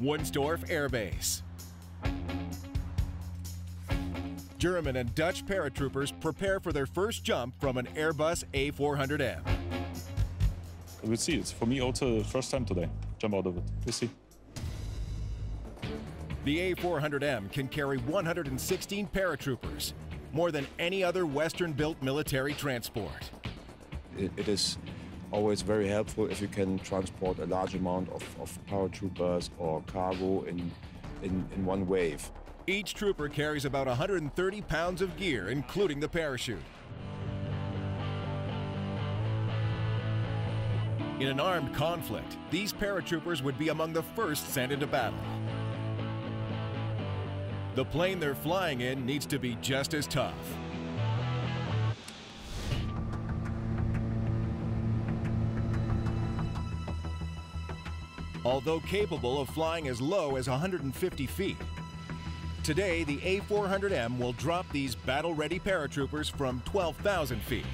Wunstorf Air Base. German and Dutch paratroopers prepare for their first jump from an Airbus A400M. We'll see. It's for me also the first time today. Jump out of it. We'll see. The A400M can carry 116 paratroopers, more than any other Western-built military transport. It is always very helpful if you can transport a large amount of paratroopers or cargo in one wave. Each trooper carries about 130 pounds of gear, including the parachute. In an armed conflict, these paratroopers would be among the first sent into battle. The plane they're flying in needs to be just as tough. Although capable of flying as low as 150 feet, today, the A400M will drop these battle-ready paratroopers from 12,000 feet.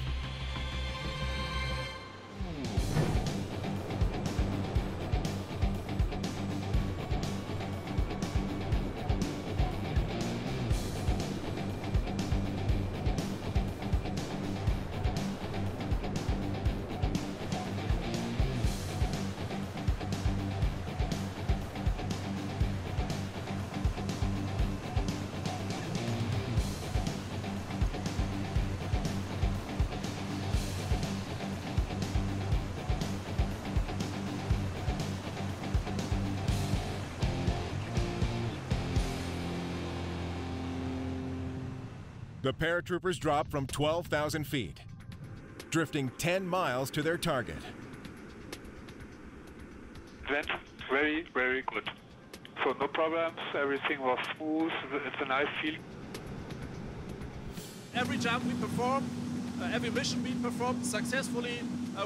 The paratroopers drop from 12,000 feet, drifting 10 miles to their target. It went very, very good. So no problems, everything was smooth, it's a nice feeling. Every jump we perform, every mission we perform successfully,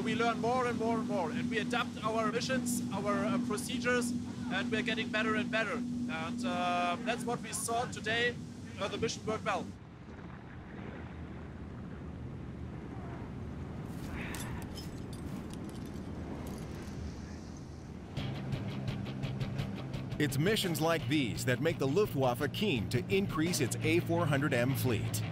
we learn more and more and more. And we adapt our missions, our procedures, and we're getting better and better. And that's what we saw today. The mission worked well. It's missions like these that make the Luftwaffe keen to increase its A400M fleet.